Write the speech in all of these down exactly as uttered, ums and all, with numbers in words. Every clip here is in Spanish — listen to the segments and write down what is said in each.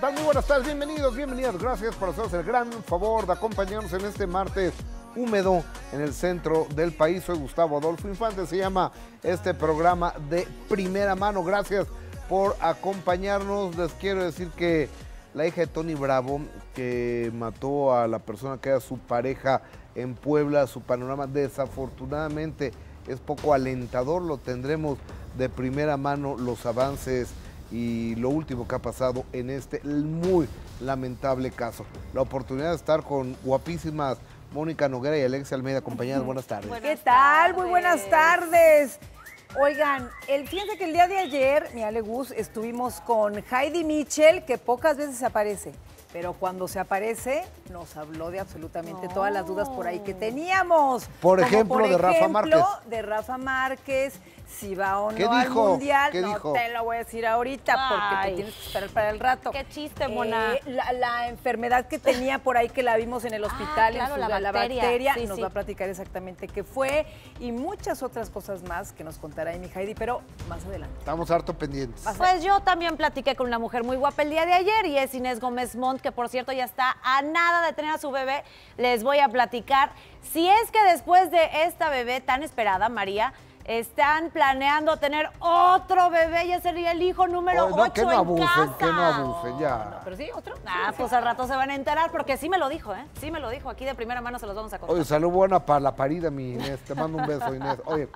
tal? Muy buenas tardes, bienvenidos, bienvenidas. Gracias por hacernos el gran favor de acompañarnos en este martes húmedo en el centro del país. Soy Gustavo Adolfo Infante, se llama este programa de primera mano. Gracias por acompañarnos. Les quiero decir que la hija de Tony Bravo, que mató a la persona que era su pareja en Puebla, su panorama desafortunadamente es poco alentador. Lo tendremos de primera mano, los avances y lo último que ha pasado en este muy lamentable caso. La oportunidad de estar con guapísimas Mónica Noguera y Alexia Almeida acompañadas. Buenas tardes. Buenas ¿Qué tal? Tardes. Muy buenas tardes. Oigan, el, fíjense que el día de ayer, mira, le Gus, estuvimos con Heidi Mitchell, que pocas veces aparece, pero cuando se aparece nos habló de absolutamente no. todas las dudas por ahí que teníamos. Por ejemplo, por de ejemplo, Rafa Márquez. de Rafa Márquez, si va o no dijo? al Mundial. ¿Qué no dijo? Te lo voy a decir ahorita Ay. porque te tienes que esperar para el rato. Qué chiste, mona. Eh, la, la enfermedad que tenía por ahí que la vimos en el hospital, ah, claro, en su, la, la bacteria, la bacteria sí, nos sí. va a platicar exactamente qué fue y muchas otras cosas más que nos contaron. Ahí, mi Heidi, pero más adelante. Estamos harto pendientes. Pues yo también platiqué con una mujer muy guapa el día de ayer y es Inés Gómez Mont, que por cierto ya está a nada de tener a su bebé. Les voy a platicar si es que después de esta bebé tan esperada, María, están planeando tener otro bebé, ya sería el hijo número ocho. No, que no abusen, que no abusen, ya. No, pero sí, otro. Ah, sí, pues sí. Al rato se van a enterar, porque sí me lo dijo, ¿eh? Sí me lo dijo, aquí de primera mano se los vamos a contar. Oye, salud buena para la parida, mi Inés. Te mando un beso, Inés. Oye,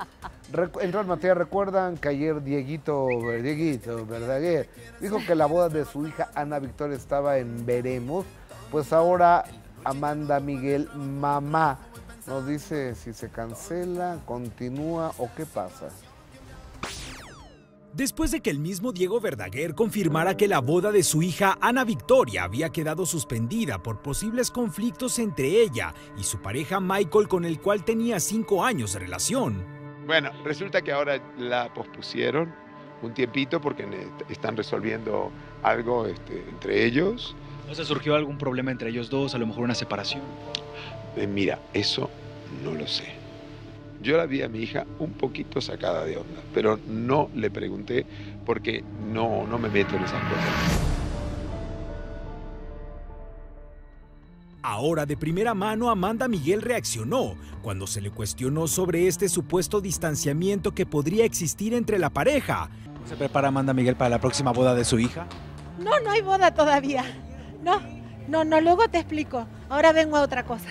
entró en materia, recuerdan que ayer Dieguito, Dieguito Verdaguer, dijo que la boda de su hija Ana Victoria estaba en veremos. Pues ahora Amanda Miguel, mamá, nos dice si se cancela, continúa o qué pasa. Después de que el mismo Diego Verdaguer confirmara que la boda de su hija Ana Victoria había quedado suspendida por posibles conflictos entre ella y su pareja Michael, con el cual tenía cinco años de relación. Bueno, resulta que ahora la pospusieron un tiempito porque están resolviendo algo este, entre ellos. ¿No se surgió algún problema entre ellos dos? A lo mejor una separación. Mira, eso no lo sé. Yo la vi a mi hija un poquito sacada de onda, pero no le pregunté porque no, no me meto en esas cosas. Ahora, de primera mano, Amanda Miguel reaccionó cuando se le cuestionó sobre este supuesto distanciamiento que podría existir entre la pareja. ¿Se prepara Amanda Miguel para la próxima boda de su hija? No, no hay boda todavía. No, no, no, luego te explico. Ahora vengo a otra cosa.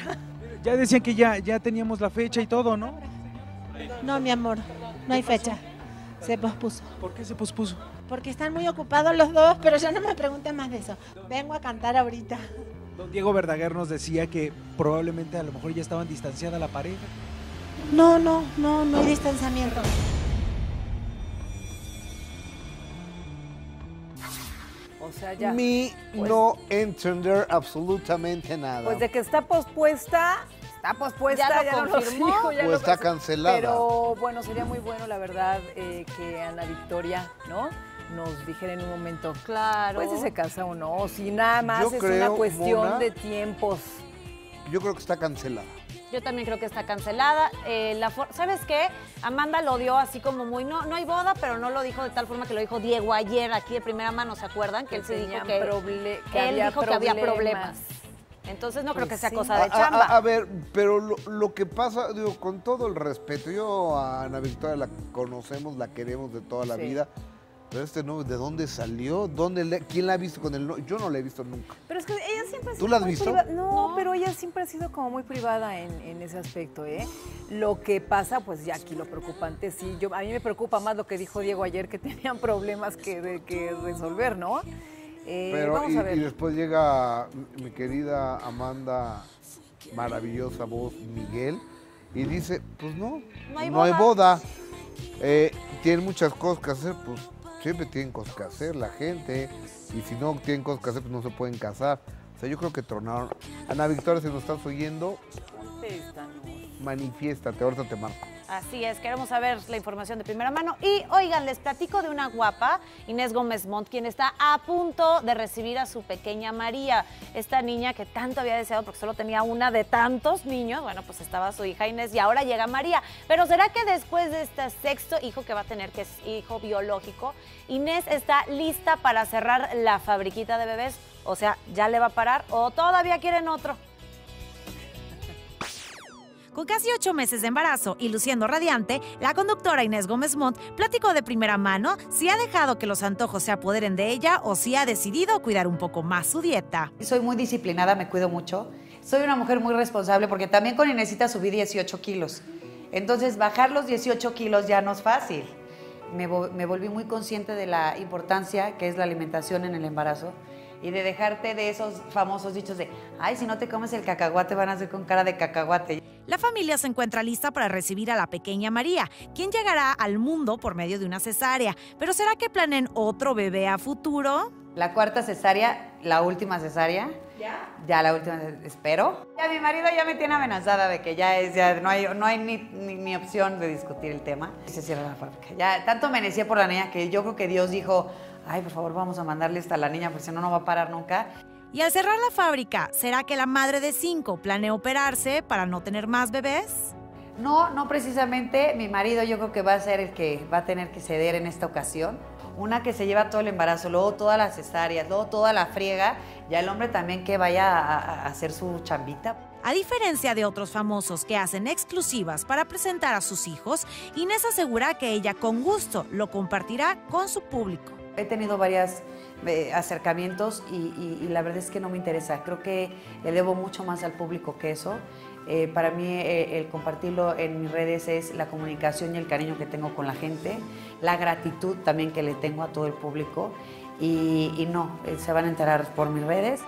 Ya decían que ya, ya teníamos la fecha y todo, ¿no? No, mi amor, no hay fecha. Se pospuso. ¿Por qué se pospuso? Porque están muy ocupados los dos, pero ya no me pregunten más de eso. Vengo a cantar ahorita. Don Diego Verdaguer nos decía que probablemente a lo mejor ya estaban distanciada la pareja. No, no, no, no hay distanciamiento. O sea, ya. Mi pues, no entender absolutamente nada. Pues de que está pospuesta, está pospuesta, ya, ya lo confirmó. Dijo, ya pues está cancelada. Pero bueno, sería muy bueno, la verdad, eh, que Ana Victoria, ¿no?, nos dijera en un momento, claro, pues si se casa o no, si nada más yo es creo, una cuestión Mona, de tiempos. Yo creo que está cancelada. Yo también creo que está cancelada. Eh, la ¿Sabes qué? Amanda lo dio así como muy, no, no hay boda, pero no lo dijo de tal forma que lo dijo Diego ayer aquí de primera mano, ¿se acuerdan? Que, que él se dijo que, que, que él dijo problemas. que había problemas. Entonces no creo pues que sea sí. cosa de chamba. A, a, a ver, pero lo, lo que pasa, digo, con todo el respeto, yo a Ana Victoria la conocemos, la queremos de toda la sí. vida. Pero este no, ¿de dónde salió? ¿Dónde le, ¿Quién la ha visto con el no? Yo no la he visto nunca. Pero es que ella siempre ha sido ¿Tú la has visto? Priva... No, no, pero ella siempre ha sido como muy privada en, en ese aspecto, ¿eh? Lo que pasa, pues ya aquí lo preocupante, sí. Yo, a mí me preocupa más lo que dijo Diego ayer, que tenían problemas que, de, que resolver, ¿no? Eh, pero vamos y, a ver. Y después llega mi querida Amanda, maravillosa voz, Miguel, y dice, pues no, no hay no boda. Hay boda. Eh, tienen muchas cosas que hacer, pues. Siempre tienen cosas que hacer la gente, y si no tienen cosas que hacer, pues no se pueden casar. O sea, yo creo que tronaron. Ana Victoria, si nos estás oyendo, manifiéstate, ahorita te marco. Así es, queremos saber la información de primera mano. Y, oigan, les platico de una guapa, Inés Gómez Mont, quien está a punto de recibir a su pequeña María. Esta niña que tanto había deseado, porque solo tenía una de tantos niños. Bueno, pues estaba su hija Inés y ahora llega María. Pero ¿será que después de este sexto hijo que va a tener, que es hijo biológico, Inés está lista para cerrar la fabriquita de bebés? O sea, ¿ya le va a parar o todavía quieren otro? Con casi ocho meses de embarazo y luciendo radiante, la conductora Inés Gómez Mont platicó de primera mano si ha dejado que los antojos se apoderen de ella o si ha decidido cuidar un poco más su dieta. Soy muy disciplinada, me cuido mucho. Soy una mujer muy responsable porque también con Inésita subí dieciocho kilos. Entonces, bajar los dieciocho kilos ya no es fácil. Me, me volví muy consciente de la importancia que es la alimentación en el embarazo. Y de dejarte de esos famosos dichos de, ay, si no te comes el cacahuate van a ser con cara de cacahuate. La familia se encuentra lista para recibir a la pequeña María, quien llegará al mundo por medio de una cesárea. ¿Pero será que planen otro bebé a futuro? La cuarta cesárea, la última cesárea. ¿Ya? Ya la última, espero. Ya mi marido ya me tiene amenazada de que ya es, ya no hay, no hay ni, ni, ni opción de discutir el tema. Y se cierra la fábrica. Ya tanto me decía por la niña que yo creo que Dios dijo, ay, por favor, vamos a mandarle esta a la niña, porque si no, no va a parar nunca. Y al cerrar la fábrica, ¿será que la madre de cinco planea operarse para no tener más bebés? No, no precisamente. Mi marido yo creo que va a ser el que va a tener que ceder en esta ocasión. Una que se lleva todo el embarazo, luego todas las cesáreas, luego toda la friega. Ya el hombre también que vaya a, a hacer su chambita. A diferencia de otros famosos que hacen exclusivas para presentar a sus hijos, Inés asegura que ella con gusto lo compartirá con su público. He tenido varios eh, acercamientos y, y, y la verdad es que no me interesa. Creo que le debo mucho más al público que eso. Eh, para mí eh, el compartirlo en mis redes es la comunicación y el cariño que tengo con la gente, la gratitud también que le tengo a todo el público y, y no, eh, se van a enterar por mis redes.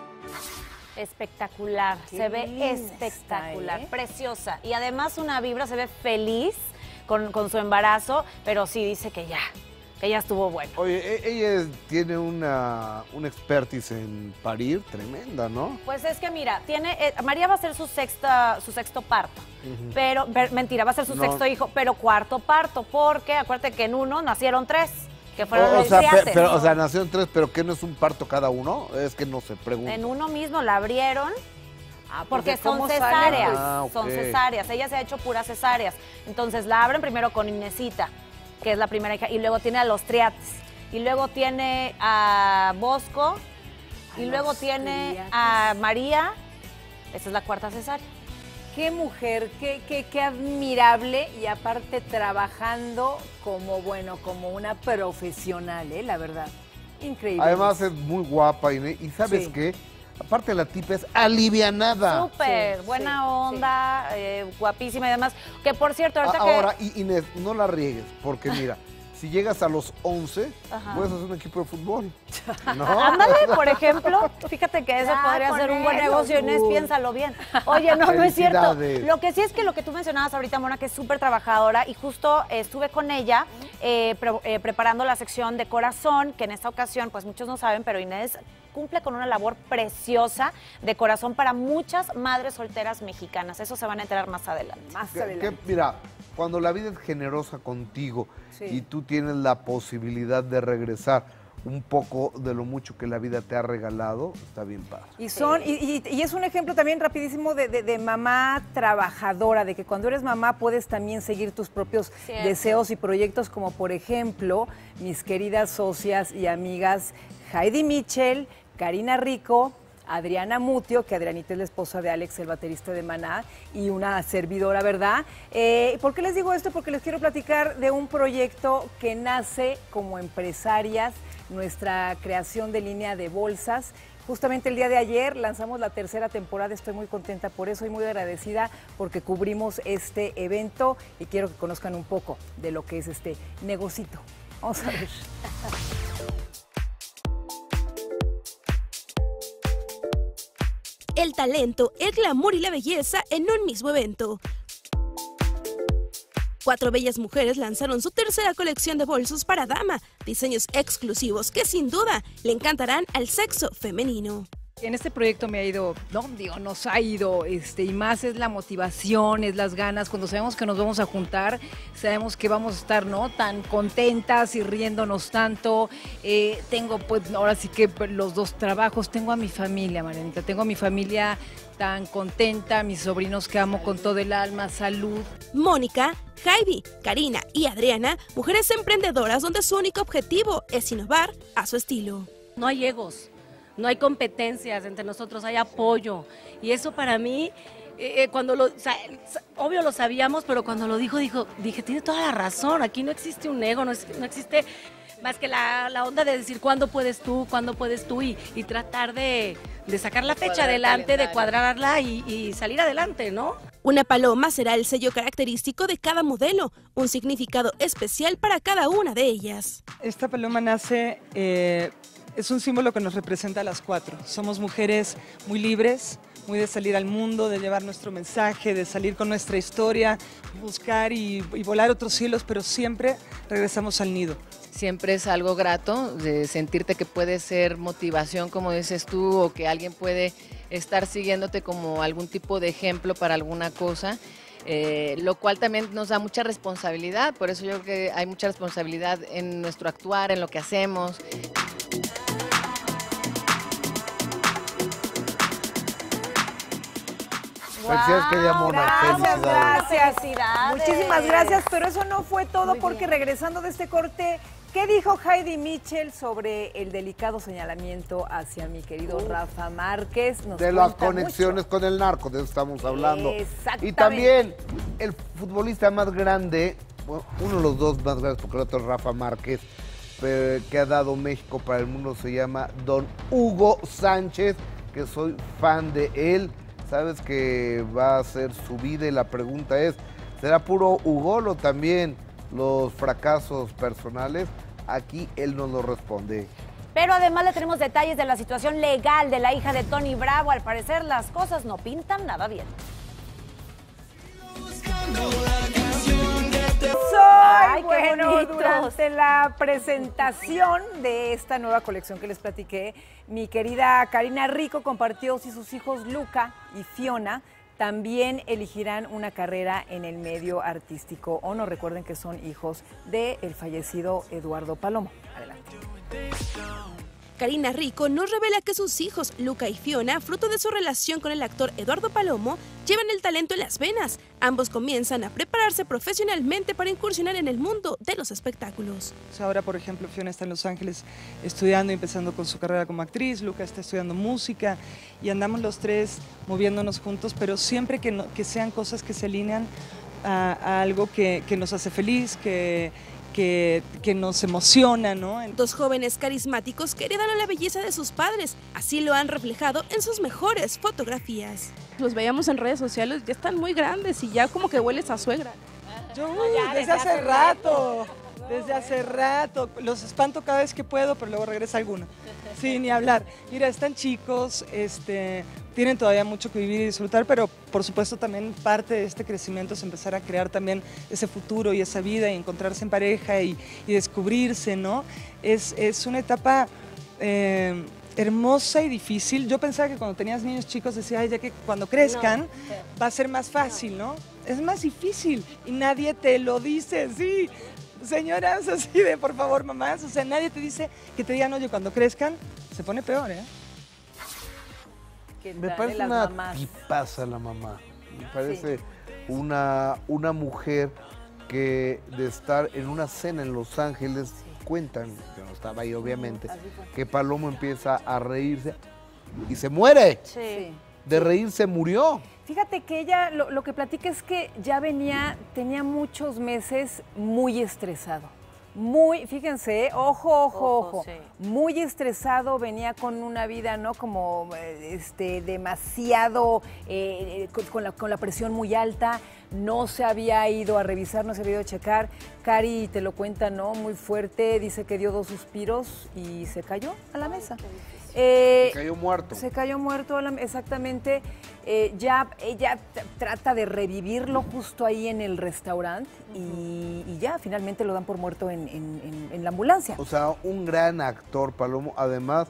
Espectacular, se ve espectacular, está, ¿eh? Preciosa. Y además una vibra, se ve feliz con, con su embarazo, pero sí dice que ya. Ella estuvo buena. Oye, ella tiene una, una expertise en parir tremenda, ¿no? Pues es que mira, tiene eh, María va a ser su, sexta, su sexto parto, uh-huh. pero per, mentira, va a ser su no. sexto hijo, pero cuarto parto, porque acuérdate que en uno nacieron tres, que fueron o, o los sea, pe, pero O sea, nacieron tres, pero ¿qué no es un parto cada uno? Es que no se pregunta. En uno mismo la abrieron. Ah, porque son cesáreas, ah, okay. son cesáreas, ella se ha hecho puras cesáreas. Entonces la abren primero con Inesita, que es la primera hija, y luego tiene a los Triates, y luego tiene a Bosco, a y luego tiene triates. a María. Esa es la cuarta cesárea. Qué mujer, qué, qué, qué admirable, y aparte trabajando como, bueno, como una profesional, ¿eh? La verdad, increíble. Además es muy guapa, y, y ¿sabes sí. qué? Aparte la tipa es alivianada. Súper, sí, buena sí, onda, sí. Eh, guapísima y demás. Que por cierto, ahorita Ahora, que... Inés, no la riegues, porque mira, si llegas a los once, ajá, puedes hacer un equipo de fútbol. ¿No? Ándale, por ejemplo, fíjate que eso ah, podría ser un buen negocio, Inés, piénsalo bien. Oye, no, no es cierto. Lo que sí es que lo que tú mencionabas ahorita, Mona, que es súper trabajadora, y justo eh, estuve con ella eh, pre eh, preparando la sección de corazón, que en esta ocasión, pues muchos no saben, pero Inés cumple con una labor preciosa de corazón para muchas madres solteras mexicanas. Eso se van a enterar más adelante. Más que, adelante. Que, mira, cuando la vida es generosa contigo sí. y tú tienes la posibilidad de regresar un poco de lo mucho que la vida te ha regalado, está bien padre. Y son y, y, y es un ejemplo también rapidísimo de, de, de mamá trabajadora, de que cuando eres mamá puedes también seguir tus propios Cierto. deseos y proyectos, como por ejemplo mis queridas socias y amigas Heidi Mitchell, Karina Rico, Adriana Mutio, que Adrianita es la esposa de Alex, el baterista de Maná, y una servidora, ¿verdad? Eh, ¿Por qué les digo esto? Porque les quiero platicar de un proyecto que nace como empresarias, nuestra creación de línea de bolsas. Justamente el día de ayer lanzamos la tercera temporada, estoy muy contenta por eso y muy agradecida porque cubrimos este evento y quiero que conozcan un poco de lo que es este negocito. Vamos a ver. El talento, el glamour y la belleza en un mismo evento. Cuatro bellas mujeres lanzaron su tercera colección de bolsos para dama, diseños exclusivos que sin duda le encantarán al sexo femenino. En este proyecto me ha ido, no, digo, nos ha ido, este, y más es la motivación, es las ganas. Cuando sabemos que nos vamos a juntar, sabemos que vamos a estar, ¿no?, tan contentas y riéndonos tanto. Eh, tengo, pues, ahora sí que los dos trabajos, tengo a mi familia, Marianita, tengo a mi familia tan contenta, mis sobrinos que amo con todo el alma, salud. Mónica, Heidi, Karina y Adriana, mujeres emprendedoras donde su único objetivo es innovar a su estilo. No hay egos. No hay competencias entre nosotros, hay apoyo. Y eso para mí, eh, cuando lo, o sea, obvio lo sabíamos, pero cuando lo dijo, dijo, dije, tiene toda la razón, aquí no existe un ego, no, es, no existe más que la, la onda de decir cuándo puedes tú, cuándo puedes tú, y, y tratar de, de sacar la fecha adelante, de cuadrarla y, y salir adelante, ¿no? Una paloma será el sello característico de cada modelo, un significado especial para cada una de ellas. Esta paloma nace... Eh... Es un símbolo que nos representa a las cuatro. Somos mujeres muy libres, muy de salir al mundo, de llevar nuestro mensaje, de salir con nuestra historia, buscar y, y volar otros cielos, pero siempre regresamos al nido. Siempre es algo grato de sentirte que puede ser motivación, como dices tú, o que alguien puede estar siguiéndote como algún tipo de ejemplo para alguna cosa. Eh, lo cual también nos da mucha responsabilidad, por eso yo creo que hay mucha responsabilidad en nuestro actuar, en lo que hacemos. Felicidades, querida Mona. Gracias, gracias. Muchísimas gracias, pero eso no fue todo, muy porque bien. Regresando de este corte, ¿qué dijo Heidi Mitchell sobre el delicado señalamiento hacia mi querido uh, Rafa Márquez? Nos de las conexiones mucho. Con el narco, de eso estamos hablando. Exactamente. Y también el futbolista más grande, bueno, uno de los dos más grandes, porque el otro es Rafa Márquez, eh, que ha dado México para el mundo, se llama don Hugo Sánchez, que soy fan de él. Sabes que va a ser su vida y la pregunta es, ¿será puro Ugolo también los fracasos personales? Aquí él nos lo responde. Pero además le tenemos detalles de la situación legal de la hija de Tony Bravo. Al parecer las cosas no pintan nada bien. Soy bueno, durante la presentación de esta nueva colección que les platiqué, mi querida Karina Rico compartió si sus hijos Luca y Fiona también elegirán una carrera en el medio artístico o no. Recuerden que son hijos del fallecido Eduardo Palomo. Adelante. Karina Rico nos revela que sus hijos, Luca y Fiona, fruto de su relación con el actor Eduardo Palomo, llevan el talento en las venas. Ambos comienzan a prepararse profesionalmente para incursionar en el mundo de los espectáculos. Ahora, por ejemplo, Fiona está en Los Ángeles estudiando y empezando con su carrera como actriz, Luca está estudiando música y andamos los tres moviéndonos juntos, pero siempre que, no, que sean cosas que se alinean a, a algo que, que nos hace feliz, que... Que, que nos emociona, ¿no? Dos jóvenes carismáticos que heredaron la belleza de sus padres, así lo han reflejado en sus mejores fotografías. Los veíamos en redes sociales, ya están muy grandes y ya como que hueles a suegra. Yo, no, ya, desde, desde hace, hace rato, rato, desde hace rato, los espanto cada vez que puedo, pero luego regresa alguno, sí, ni hablar. Mira, están chicos, este, tienen todavía mucho que vivir y disfrutar, pero por supuesto también parte de este crecimiento es empezar a crear también ese futuro y esa vida y encontrarse en pareja y, y descubrirse, ¿no? Es, es una etapa eh, hermosa y difícil. Yo pensaba que cuando tenías niños chicos decía, ay, ya que cuando crezcan no, sí. va a ser más fácil, ¿no? Es más difícil y nadie te lo dice, sí, señoras, así de por favor, mamás, o sea, nadie te dice que te digan, oye, cuando crezcan se pone peor, ¿eh? Me parece una tipaza la mamá, me parece sí. una, una mujer que de estar en una cena en Los Ángeles, sí. cuentan, que no estaba ahí obviamente, que Palomo empieza a reírse y se muere, sí. de reírse murió. Fíjate que ella, lo, lo que platica es que ya venía, tenía muchos meses muy estresado. Muy, fíjense, ojo, ojo, ojo, ojo sí. muy estresado, venía con una vida, ¿no? Como este, demasiado, eh, con, la, con la presión muy alta, no se había ido a revisar, no se había ido a checar. Cari te lo cuenta, ¿no? Muy fuerte, dice que dio dos suspiros y se cayó a la mesa. Eh, se cayó muerto. Se cayó muerto, exactamente. Eh, ya ella trata de revivirlo justo ahí en el restaurante uh-huh. y, y ya finalmente lo dan por muerto en, en, en, en la ambulancia. O sea, un gran actor, Palomo, además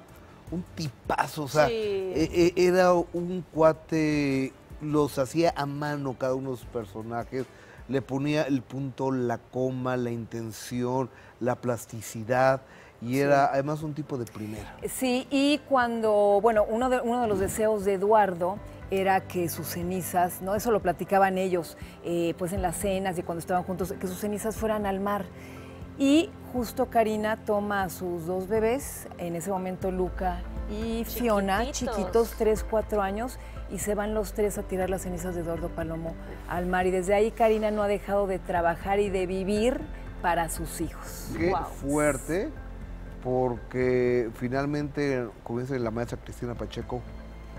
un tipazo, o sea, sí. eh, era un cuate, los hacía a mano cada uno de sus personajes, le ponía el punto, la coma, la intención, la plasticidad, y era sí. además un tipo de primera. Sí, y cuando, bueno, uno de, uno de los deseos de Eduardo era que sus cenizas, ¿no? Eso lo platicaban ellos, eh, pues en las cenas y cuando estaban juntos, que sus cenizas fueran al mar. Y justo Karina toma a sus dos bebés, en ese momento Luca y Fiona, chiquitos, chiquitos tres, cuatro años, y se van los tres a tirar las cenizas de Eduardo Palomo al mar. Y desde ahí Karina no ha dejado de trabajar y de vivir para sus hijos. Qué wow. fuerte, porque finalmente, como dice la maestra Cristina Pacheco,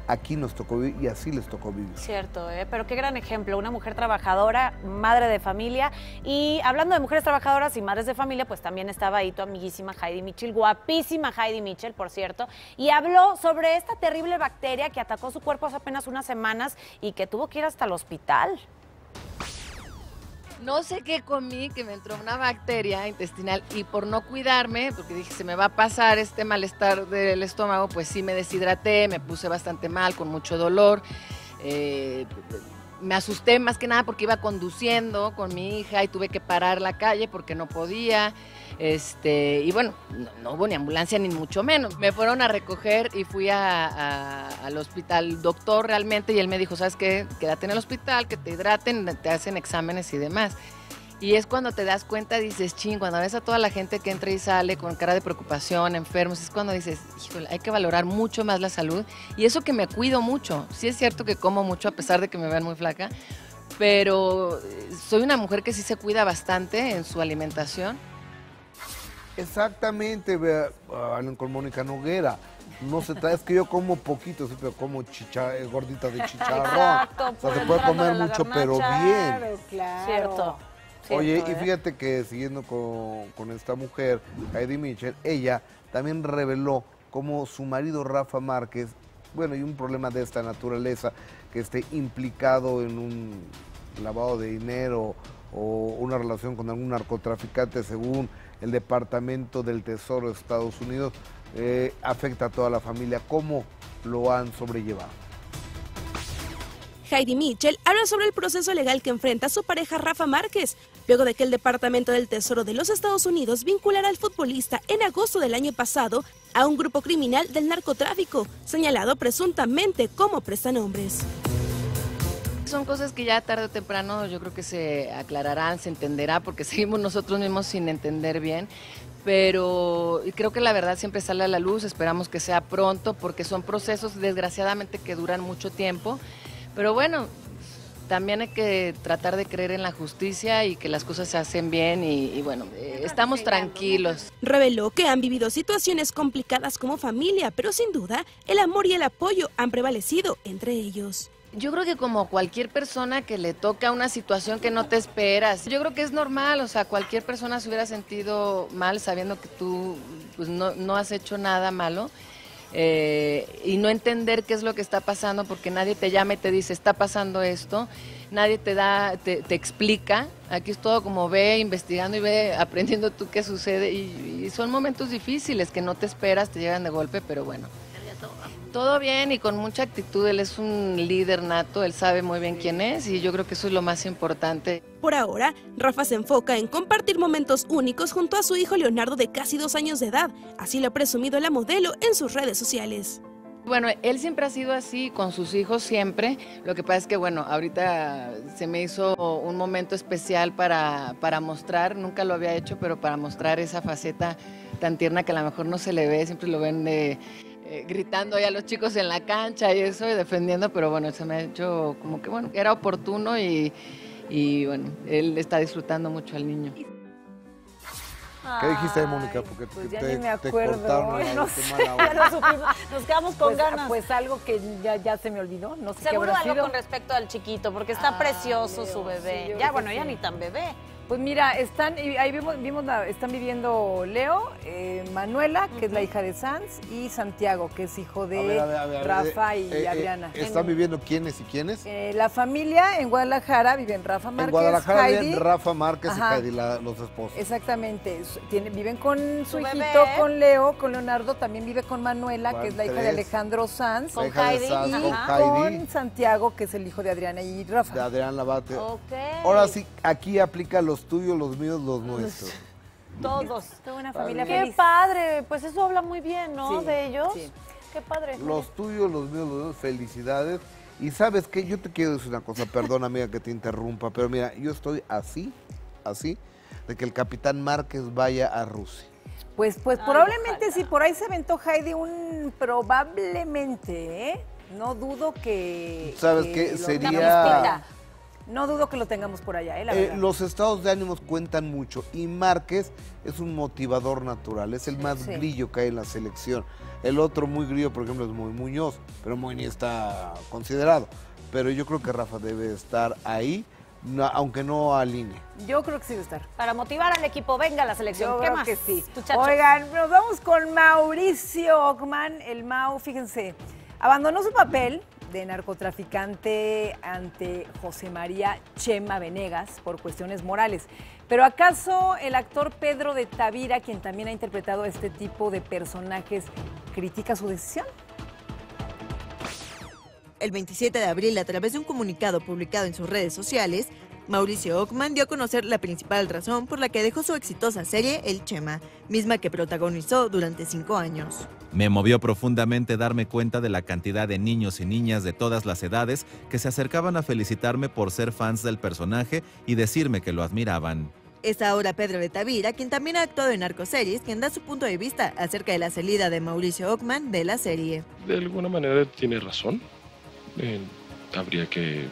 aquí nos tocó vivir y así les tocó vivir. Cierto, ¿eh? Pero qué gran ejemplo, una mujer trabajadora, madre de familia. Y hablando de mujeres trabajadoras y madres de familia, pues también estaba ahí tu amiguísima Heidi Mitchell, guapísima Heidi Mitchell, por cierto, y habló sobre esta terrible bacteria que atacó su cuerpo hace apenas unas semanas y que tuvo que ir hasta el hospital. No sé qué comí, que me entró una bacteria intestinal y por no cuidarme, porque dije, se me va a pasar este malestar del estómago, pues sí me deshidraté, me puse bastante mal, con mucho dolor. Eh, me asusté más que nada porque iba conduciendo con mi hija y tuve que parar la calle porque no podía. Este, y bueno, no, no hubo ni ambulancia ni mucho menos. Me fueron a recoger y fui a, a, al hospital, doctor realmente, y él me dijo, ¿sabes qué? Quédate en el hospital, que te hidraten, te hacen exámenes y demás. Y es cuando te das cuenta, dices, ching, cuando ves a toda la gente que entra y sale con cara de preocupación, enfermos, es cuando dices, híjole, hay que valorar mucho más la salud. Y eso que me cuido mucho, sí es cierto que como mucho a pesar de que me vean muy flaca, pero soy una mujer que sí se cuida bastante en su alimentación. Exactamente, hablan con Mónica Noguera. No se trae, es que yo como poquito, sí, pero como chicha, gordita de chicharrón. Exacto, o sea, se puede comer mucho, garnacha, pero bien. Claro. Cierto. Oye, cierto, y fíjate, ¿eh? Que siguiendo con, con esta mujer, Heidi Mitchell, ella también reveló cómo su marido Rafa Márquez, bueno, y un problema de esta naturaleza, que esté implicado en un lavado de dinero o una relación con algún narcotraficante, según el Departamento del Tesoro de Estados Unidos, eh, afecta a toda la familia. ¿Cómo lo han sobrellevado? Heidi Mitchell habla sobre el proceso legal que enfrenta su pareja Rafa Márquez, luego de que el Departamento del Tesoro de los Estados Unidos vinculara al futbolista en agosto del año pasado a un grupo criminal del narcotráfico, señalado presuntamente como prestanombres. Son cosas que ya tarde o temprano yo creo que se aclararán, se entenderá, porque seguimos nosotros mismos sin entender bien, pero creo que la verdad siempre sale a la luz, esperamos que sea pronto, porque son procesos desgraciadamente que duran mucho tiempo, pero bueno, también hay que tratar de creer en la justicia y que las cosas se hacen bien y, y bueno, eh, estamos tranquilos. Reveló que han vivido situaciones complicadas como familia, pero sin duda el amor y el apoyo han prevalecido entre ellos. Yo creo que como cualquier persona que le toca una situación que no te esperas, yo creo que es normal, o sea, cualquier persona se hubiera sentido mal sabiendo que tú pues, no, no has hecho nada malo eh, y no entender qué es lo que está pasando porque nadie te llama y te dice, está pasando esto, nadie te da, te, te explica, aquí es todo como ve investigando y ve aprendiendo tú qué sucede y, y son momentos difíciles que no te esperas, te llegan de golpe, pero bueno. Todo bien y con mucha actitud, él es un líder nato, él sabe muy bien quién es y yo creo que eso es lo más importante. Por ahora, Rafa se enfoca en compartir momentos únicos junto a su hijo Leonardo de casi dos años de edad, así lo ha presumido la modelo en sus redes sociales. Bueno, él siempre ha sido así, con sus hijos siempre, lo que pasa es que bueno, ahorita se me hizo un momento especial para, para mostrar, nunca lo había hecho, pero para mostrar esa faceta tan tierna que a lo mejor no se le ve, siempre lo ven de... Eh, gritando ahí a los chicos en la cancha y eso, y defendiendo, pero bueno, se me ha hecho como que, bueno, era oportuno y, y bueno, él está disfrutando mucho al niño. ¿Qué dijiste, Mónica? Porque pues te, ya ni me acuerdo. Te no sé, ya lo supimos. Nos quedamos con pues, ganas. Pues algo que ya, ya se me olvidó. No sé. Seguro algo sido con respecto al chiquito, porque está ah, precioso Dios, su bebé. Sí, ya, bueno, ya ni tan bebé. Pues mira, están, ahí vimos, vimos la, están viviendo Leo, eh, Manuela, que uh-huh. es la hija de Sanz, y Santiago, que es hijo de a ver, a ver, a ver, Rafa eh, y eh, Adriana. ¿Están en, viviendo quiénes y quiénes? Eh, la familia en Guadalajara viven Rafa Márquez, en Guadalajara Heidi, viven Rafa Márquez ajá, y Heidi, la, los esposos. Exactamente, tienen, viven con su, su hijito, bebé. con Leo, con Leonardo, también vive con Manuela, Juan, que es la hija tres. de Alejandro Sanz, con, con Heidi, Sanz, y con, Heidi. con Santiago, que es el hijo de Adriana y Rafa. De Adrián Labate. Okay. Ahora sí, aquí aplica los tuyos, los míos, los nuestros. Todos. Tengo una familia Qué feliz. padre, pues eso habla muy bien, ¿no? Sí, de ellos. Sí. Qué padre. Los tuyos, los míos, los míos, felicidades. Y ¿sabes qué? Yo te quiero decir una cosa, perdón amiga que te interrumpa, pero mira, yo estoy así, así, de que el capitán Márquez vaya a Rusia. Pues, pues Ay, probablemente sí, por ahí se aventó Heidi un probablemente, ¿eh? No dudo que... ¿Sabes qué? Que sería... No dudo que lo tengamos por allá, ¿eh? La eh, los estados de ánimos cuentan mucho y Márquez es un motivador natural, es el más sí. grillo que hay en la selección. El otro muy grillo, por ejemplo, es muy Muñoz, pero muy ni está considerado. Pero yo creo que Rafa debe estar ahí, no, aunque no alinee. Yo creo que sí debe estar. Para motivar al equipo, venga la selección. Yo ¿Qué creo más? que sí. Muchachos. Oigan, nos vamos con Mauricio Ochmann, el Mau, fíjense, abandonó su papel de narcotraficante ante José María Chema Venegas por cuestiones morales. ¿Pero acaso el actor Pedro de Tavira, quien también ha interpretado este tipo de personajes, critica su decisión? El veintisiete de abril, a través de un comunicado publicado en sus redes sociales, Mauricio Ochmann dio a conocer la principal razón por la que dejó su exitosa serie El Chema, misma que protagonizó durante cinco años. Me movió profundamente darme cuenta de la cantidad de niños y niñas de todas las edades que se acercaban a felicitarme por ser fans del personaje y decirme que lo admiraban. Es ahora Pedro de Tavira, quien también ha actuado en narcoseries, quien da su punto de vista acerca de la salida de Mauricio Ochmann de la serie. De alguna manera tiene razón. Eh, habría que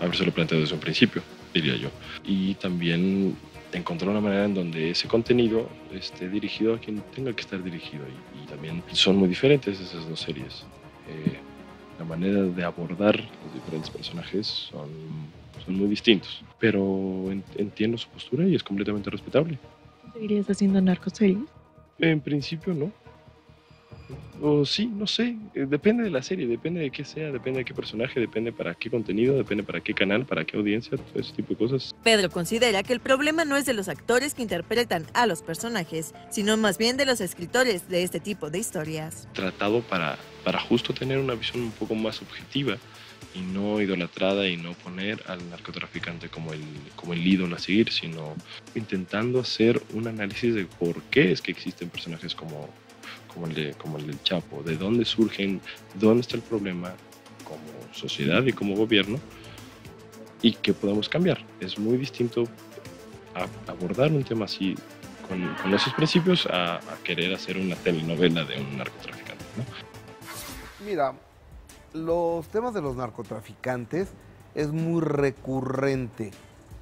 habérselo planteado desde un principio, diría yo. Y también encontrar una manera en donde ese contenido esté dirigido a quien tenga que estar dirigido. Y, y también son muy diferentes esas dos series. Eh, la manera de abordar los diferentes personajes son, son muy distintos. Pero en, entiendo su postura y es completamente respetable. ¿Seguirías haciendo narcoseries? En principio no. O sí, no sé, depende de la serie, depende de qué sea, depende de qué personaje, depende para qué contenido, depende para qué canal, para qué audiencia, todo ese tipo de cosas. Pedro considera que el problema no es de los actores que interpretan a los personajes, sino más bien de los escritores de este tipo de historias. Tratado para, para justo tener una visión un poco más objetiva y no idolatrada y no poner al narcotraficante como el, como el ídolo a seguir, sino intentando hacer un análisis de por qué es que existen personajes como... Como el, de, como el del Chapo, de dónde surgen, dónde está el problema como sociedad y como gobierno y qué podemos cambiar. Es muy distinto a abordar un tema así con, con esos principios a, a querer hacer una telenovela de un narcotraficante, ¿no? Mira, los temas de los narcotraficantes es muy recurrente.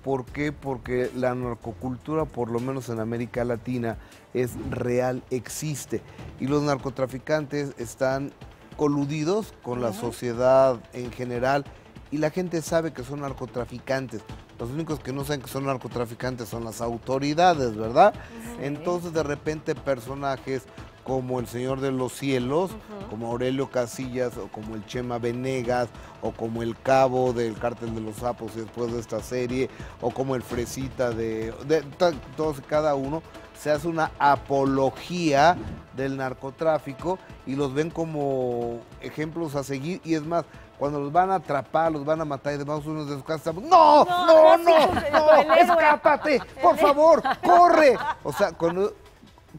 ¿Por qué? Porque la narcocultura, por lo menos en América Latina, es real, existe. Y los narcotraficantes están coludidos con la sociedad en general y la gente sabe que son narcotraficantes. Los únicos que no saben que son narcotraficantes son las autoridades, ¿verdad? Sí. Entonces, de repente, personajes como el Señor de los Cielos, uh-huh. como Aurelio Casillas, o como el Chema Venegas, o como el Cabo del Cártel de los Sapos y después de esta serie, o como el Fresita de... de, de todos y cada uno, se hace una apología del narcotráfico y los ven como ejemplos a seguir, y es más, cuando los van a atrapar, los van a matar y demás, unos de sus casas estamos, ¡no, no, no, no, no, no escápate, por favor, corre! O sea, cuando...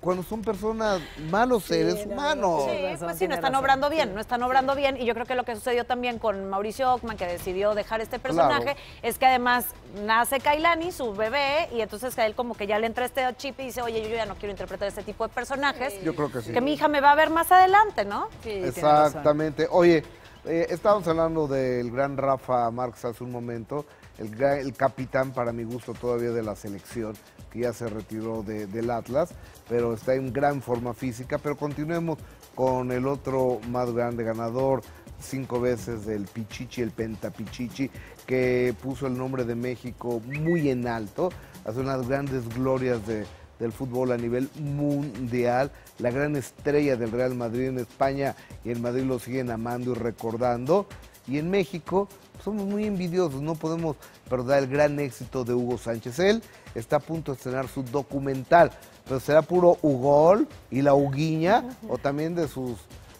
Cuando son personas, malos seres sí, humanos. Sí, pues sí, no están obrando bien, no están obrando bien. Y yo creo que lo que sucedió también con Mauricio Ochmann, que decidió dejar este personaje, claro. es que además nace Kailani, su bebé, y entonces a él como que ya le entra este chip y dice, oye, yo ya no quiero interpretar este tipo de personajes. Sí. Yo creo que sí. Que mi hija me va a ver más adelante, ¿no? Sí, exactamente. Oye, eh, estábamos hablando del gran Rafa Márquez hace un momento, el, gran, el capitán, para mi gusto, todavía de la selección. Ya se retiró de, del Atlas, pero está en gran forma física. Pero continuemos con el otro más grande ganador cinco veces del Pichichi, el Pentapichichi, que puso el nombre de México muy en alto, hace unas grandes glorias de, del fútbol a nivel mundial, la gran estrella del Real Madrid en España, y en Madrid lo siguen amando y recordando, y en México somos muy envidiosos, no podemos perder el gran éxito de Hugo Sánchez. Él está a punto de estrenar su documental, pero será puro Hugol y la Huguiña, o también de sus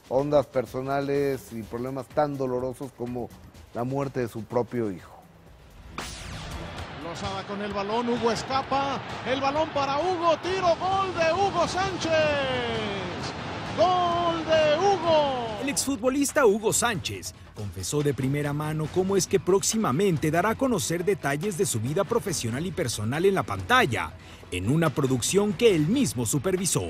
ondas personales y problemas tan dolorosos como la muerte de su propio hijo. Lozada con el balón, Hugo escapa, el balón para Hugo, tiro, gol de Hugo Sánchez. ¡Gol de Hugo! El exfutbolista Hugo Sánchez confesó de primera mano cómo es que próximamente dará a conocer detalles de su vida profesional y personal en la pantalla, en una producción que él mismo supervisó.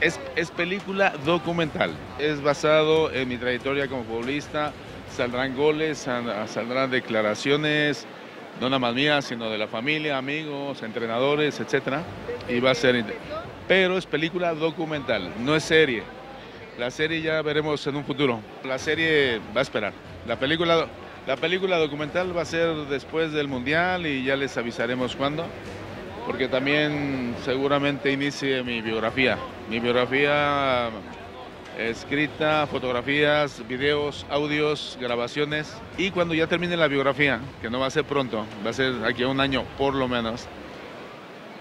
Es, es película documental, es basado en mi trayectoria como futbolista, saldrán goles, sal, saldrán declaraciones, no nada más mías, sino de la familia, amigos, entrenadores, etcétera. Y va a ser... Pero es película documental, no es serie. La serie ya veremos en un futuro. La serie va a esperar. La película, la película documental va a ser después del Mundial y ya les avisaremos cuándo, porque también seguramente inicie mi biografía. Mi biografía escrita, fotografías, videos, audios, grabaciones. Y cuando ya termine la biografía, que no va a ser pronto, va a ser aquí a un año por lo menos,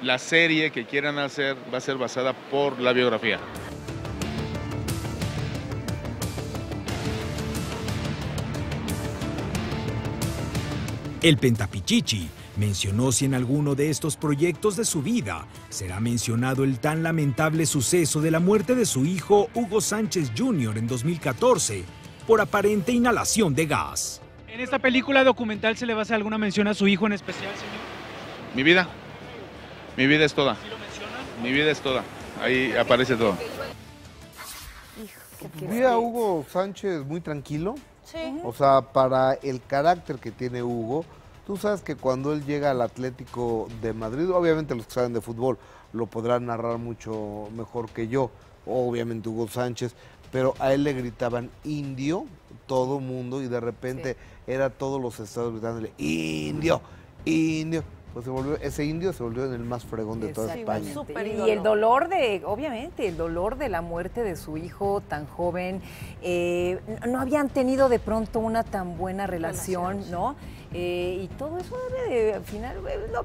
la serie que quieran hacer va a ser basada por la biografía. El Pentapichichi mencionó si en alguno de estos proyectos de su vida será mencionado el tan lamentable suceso de la muerte de su hijo Hugo Sánchez junior en dos mil catorce por aparente inhalación de gas. ¿En esta película documental se le va a hacer alguna mención a su hijo en especial, señor? Mi vida. Mi vida es toda. ¿Sí lo mencionan? Mi vida es toda. Ahí aparece todo. Vi a Hugo Sánchez muy tranquilo. Sí. O sea, para el carácter que tiene Hugo, tú sabes que cuando él llega al Atlético de Madrid, obviamente los que saben de fútbol lo podrán narrar mucho mejor que yo, obviamente Hugo Sánchez, pero a él le gritaban indio todo mundo y de repente sí. Era todos los estados gritándole indio, indio. Pues se volvió, ese indio se volvió en el más fregón de toda España. Y el dolor de, obviamente, el dolor de la muerte de su hijo tan joven. Eh, no habían tenido de pronto una tan buena relación, Relaciones. ¿no? Eh, y todo eso debe de, al final,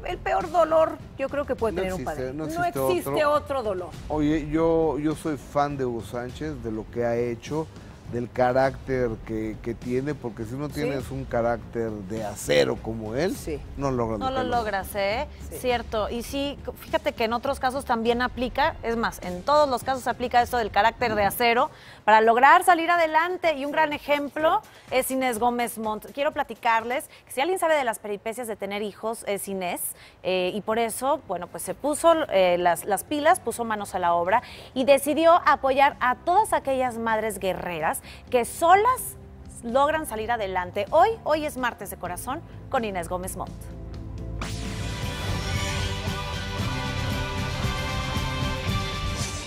el peor dolor yo creo que puede no tener existe, un padre. No existe, no existe otro. otro dolor. Oye, yo, yo soy fan de Hugo Sánchez, de lo que ha hecho, del carácter que, que tiene, porque si no tienes sí. un carácter de acero como él, sí. no logras. No lo logras, ¿eh? Sí. Cierto. Y sí, fíjate que en otros casos también aplica, es más, en todos los casos aplica esto del carácter de acero para lograr salir adelante. Y un gran ejemplo es Inés Gómez Mont. Quiero platicarles que si alguien sabe de las peripecias de tener hijos, es Inés. Eh, y por eso, bueno, pues se puso eh, las, las pilas, puso manos a la obra y decidió apoyar a todas aquellas madres guerreras que solas logran salir adelante. Hoy, hoy es Martes de Corazón con Inés Gómez Mont.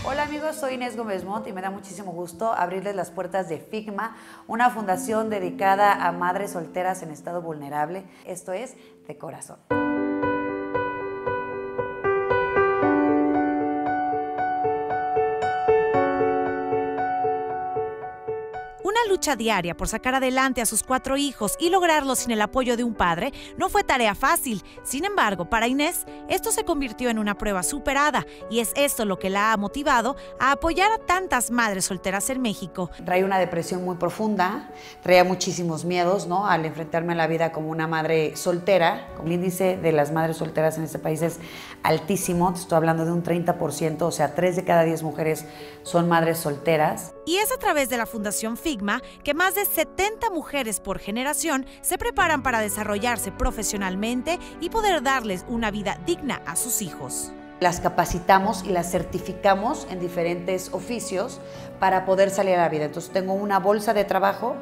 Hola amigos, soy Inés Gómez Mont y me da muchísimo gusto abrirles las puertas de Figma, una fundación dedicada a madres solteras en estado vulnerable. Esto es De Corazón. Una lucha diaria por sacar adelante a sus cuatro hijos y lograrlo sin el apoyo de un padre no fue tarea fácil. Sin embargo, para Inés, esto se convirtió en una prueba superada y es esto lo que la ha motivado a apoyar a tantas madres solteras en México. Traía una depresión muy profunda, traía muchísimos miedos, ¿no? Al enfrentarme a la vida como una madre soltera. El índice de las madres solteras en este país es altísimo, te estoy hablando de un treinta por ciento, o sea, tres de cada diez mujeres son madres solteras. Y es a través de la Fundación Figma que más de setenta mujeres por generación se preparan para desarrollarse profesionalmente y poder darles una vida digna a sus hijos. Las capacitamos y las certificamos en diferentes oficios para poder salir a la vida. Entonces tengo una bolsa de trabajo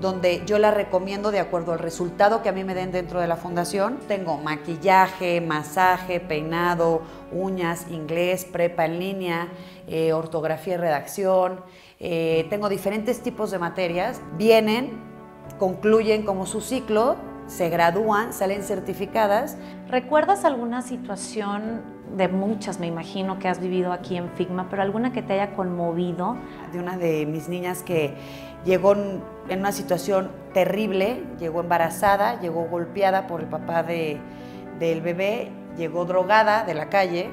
donde yo la recomiendo de acuerdo al resultado que a mí me den dentro de la fundación. Tengo maquillaje, masaje, peinado, uñas, inglés, prepa en línea, eh, ortografía y redacción. Eh, tengo diferentes tipos de materias. Vienen, concluyen como su ciclo, se gradúan, salen certificadas. ¿Recuerdas alguna situación de muchas, me imagino, que has vivido aquí en Figma, pero alguna que te haya conmovido? De una de mis niñas que llegó en una situación terrible, llegó embarazada, llegó golpeada por el papá de, del bebé, llegó drogada de la calle,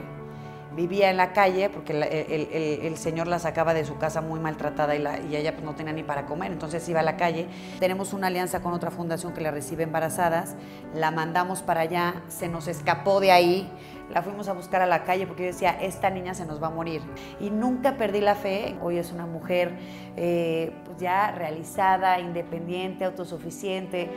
vivía en la calle porque el, el, el, el señor la sacaba de su casa muy maltratada y, la, y ella pues, no tenía ni para comer, entonces iba a la calle. Tenemos una alianza con otra fundación que la recibe embarazadas, la mandamos para allá, se nos escapó de ahí, la fuimos a buscar a la calle porque yo decía, esta niña se nos va a morir. Y nunca perdí la fe. Hoy es una mujer eh, pues ya realizada, independiente, autosuficiente.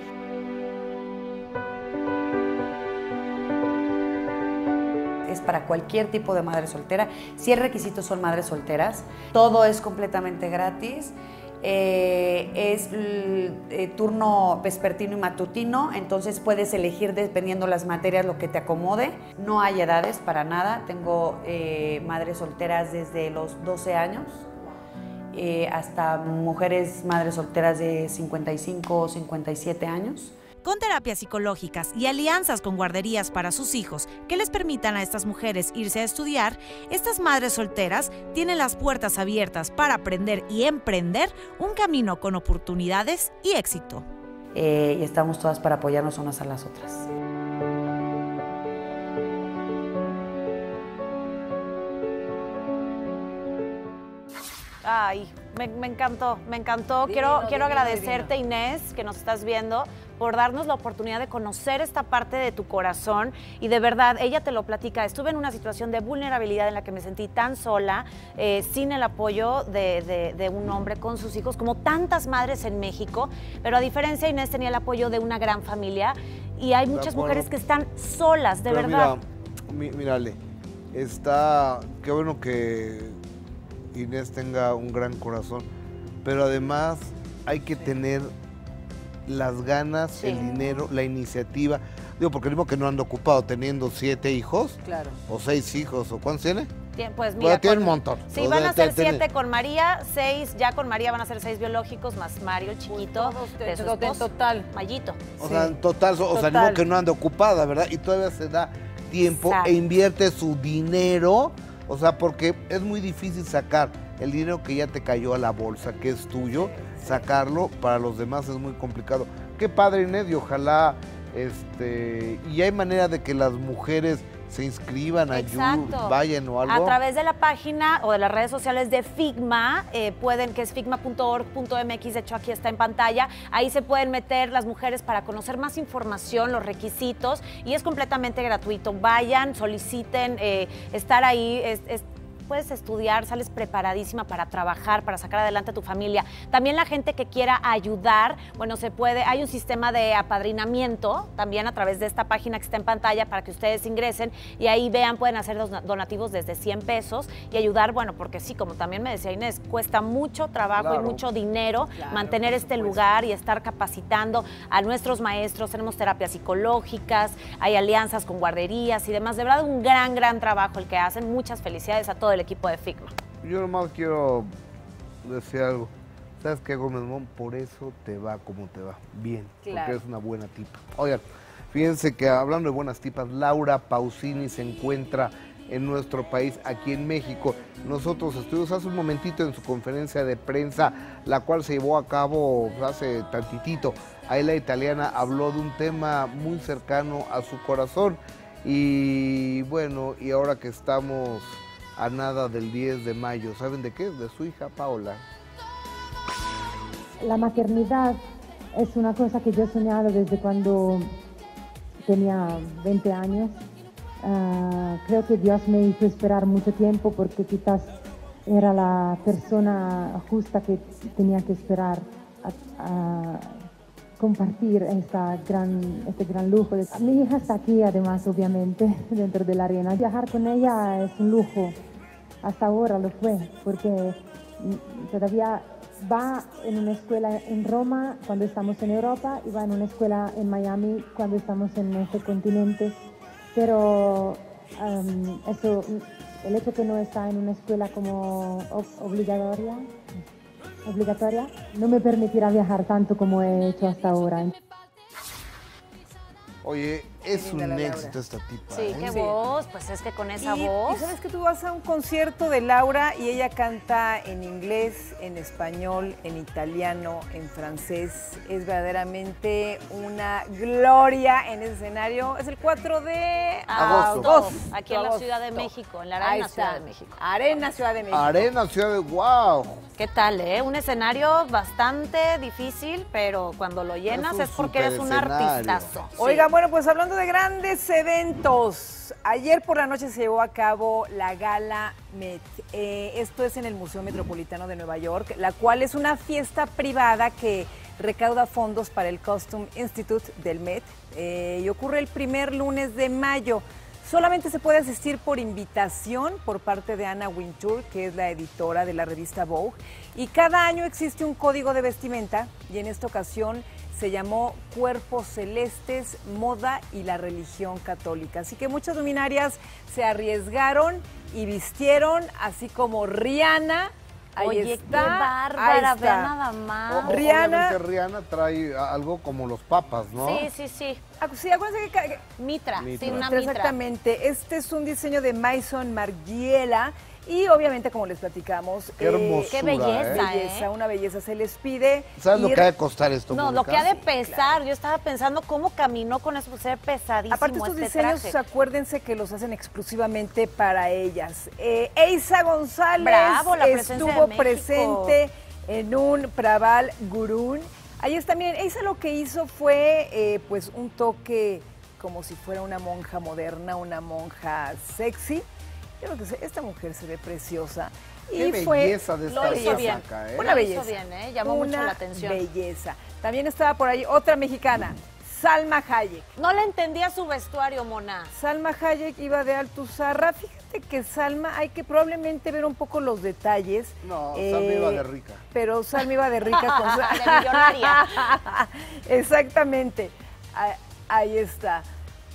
Es para cualquier tipo de madre soltera. Si el requisito son madres solteras, todo es completamente gratis. Eh, es eh, turno vespertino y matutino, entonces puedes elegir dependiendo las materias lo que te acomode. No hay edades para nada. Tengo eh, madres solteras desde los doce años eh, hasta mujeres madres solteras de cincuenta y cinco o cincuenta y siete años. Con terapias psicológicas y alianzas con guarderías para sus hijos que les permitan a estas mujeres irse a estudiar, estas madres solteras tienen las puertas abiertas para aprender y emprender un camino con oportunidades y éxito. Eh, y estamos todas para apoyarnos unas a las otras. Ay, me, me encantó, me encantó. Divino, quiero divino, quiero agradecerte, divino. Inés, que nos estás viendo, por darnos la oportunidad de conocer esta parte de tu corazón. Y de verdad, ella te lo platica. Estuve en una situación de vulnerabilidad en la que me sentí tan sola, eh, sin el apoyo de, de, de un hombre con sus hijos, como tantas madres en México. Pero a diferencia, Inés tenía el apoyo de una gran familia y hay muchas mujeres que están solas, de verdad. Mira, mírale, está... Qué bueno que Inés tenga un gran corazón, pero además hay que tener las ganas, sí, el dinero, la iniciativa. Digo, porque mismo que no han ocupado teniendo siete hijos, claro, o seis hijos, o ¿cuántos tiene? Pues mira, tiene un montón. Sí, van a ser siete con María, seis, ya con María van a ser seis biológicos, más Mario, el chiquito, de su esposo, en total, Mayito. O sea, en total, o sea, mismo que no anda ocupada, ¿verdad? Y todavía se da tiempo e invierte su dinero. O sea, porque es muy difícil sacar el dinero que ya te cayó a la bolsa, que es tuyo, sacarlo para los demás es muy complicado. Qué padre, Inés, y ojalá, este, y hay manera de que las mujeres se inscriban, ayuden, vayan o algo. A través de la página o de las redes sociales de Figma, eh, pueden, que es figma punto org punto m x, de hecho aquí está en pantalla, ahí se pueden meter las mujeres para conocer más información, los requisitos, y es completamente gratuito. Vayan, soliciten eh, estar ahí, es, es, puedes estudiar, sales preparadísima para trabajar, para sacar adelante a tu familia. También la gente que quiera ayudar, bueno, se puede, hay un sistema de apadrinamiento también a través de esta página que está en pantalla para que ustedes ingresen y ahí vean, pueden hacer los donativos desde cien pesos y ayudar, bueno, porque sí, como también me decía Inés, cuesta mucho trabajo, claro, y mucho dinero, claro, mantener este lugar y estar capacitando a nuestros maestros. Tenemos terapias psicológicas, hay alianzas con guarderías y demás. De verdad, un gran, gran trabajo el que hacen. Muchas felicidades a todo el el equipo de Figma. Yo nomás quiero decir algo. ¿Sabes qué, Gómez Mont? Por eso te va como te va. Bien, claro, porque es una buena tipa. Oigan, fíjense que hablando de buenas tipas, Laura Pausini se encuentra en nuestro país, aquí en México. Nosotros estuvimos hace un momentito en su conferencia de prensa, la cual se llevó a cabo hace tantitito. Ahí la italiana habló de un tema muy cercano a su corazón. Y bueno, y ahora que estamos a nada del diez de mayo. ¿Saben de qué? De su hija Paola. La maternidad es una cosa que yo he soñado desde cuando tenía veinte años. Uh, creo que Dios me hizo esperar mucho tiempo porque quizás era la persona justa que tenía que esperar a, a, compartir esta gran, este gran lujo. Mi hija está aquí además, obviamente, dentro de la arena. Viajar con ella es un lujo, hasta ahora lo fue, porque todavía va en una escuela en Roma cuando estamos en Europa y va en una escuela en Miami cuando estamos en este continente, pero um, eso, el hecho que no está en una escuela como obligatoria, obligatoria no me permitirá viajar tanto como he hecho hasta ahora. Oye, es un éxito esta tipa. Sí, ¿eh? Qué sí. voz, pues es que con esa y, voz... Y sabes que tú vas a un concierto de Laura y ella canta en inglés, en español, en italiano, en francés. Es verdaderamente una gloria en el escenario. Es el cuatro de agosto. agosto. Aquí en la Ciudad de México, en la Arena Ay, Ciudad de México. Arena Ciudad de México. Arena Ciudad de... ¡Wow! ¿Qué tal, eh? Un escenario bastante difícil, pero cuando lo llenas es, es porque eres un artistazo. Sí. Oiga, bueno, pues hablando de grandes eventos, ayer por la noche se llevó a cabo la Gala Met. Eh, esto es en el Museo Metropolitano de Nueva York, la cual es una fiesta privada que recauda fondos para el Costume Institute del Met eh, y ocurre el primer lunes de mayo. Solamente se puede asistir por invitación por parte de Anna Wintour, que es la editora de la revista Vogue, y cada año existe un código de vestimenta y en esta ocasión se llamó Cuerpos Celestes, Moda y la Religión Católica. Así que muchas luminarias se arriesgaron y vistieron, así como Rihanna. Ahí Oye, está, qué bárbara, ve nada más. O, Rihanna. Rihanna trae algo como los papas, ¿no? Sí, sí, sí. Sí, acuérdense que... Mitra, mitra. Sí, una mitra. Exactamente. Este es un diseño de Maison Margiela. Y obviamente, como les platicamos, qué, hermosura, eh, qué belleza, ¿eh? belleza, una belleza se les pide. ¿Sabes ir... lo que ha de costar esto? No, Mónica? Lo que ha de pesar. Sí, claro. Yo estaba pensando cómo caminó con eso, ser pesadísimo. Aparte, estos este diseños, traje. acuérdense que los hacen exclusivamente para ellas. Eh, Eiza González Bravo, la estuvo de presente en un Praval Gurún. Ahí está, miren, Eiza lo que hizo fue eh, pues un toque como si fuera una monja moderna, una monja sexy. Yo creo que esta mujer se ve preciosa. Qué y belleza fue, de esta lo hizo bien. Acá, ¿eh? Una belleza. Lo hizo bien, ¿eh? Llamó mucho la atención. Belleza. También estaba por ahí otra mexicana, Salma Hayek. No le entendía su vestuario, Mona. Salma Hayek iba de altuzarra. Fíjate que Salma, hay que probablemente ver un poco los detalles. No, eh, Salma iba de rica. Pero Salma iba de rica con Salma. De millonaria. Exactamente. Ahí, ahí está.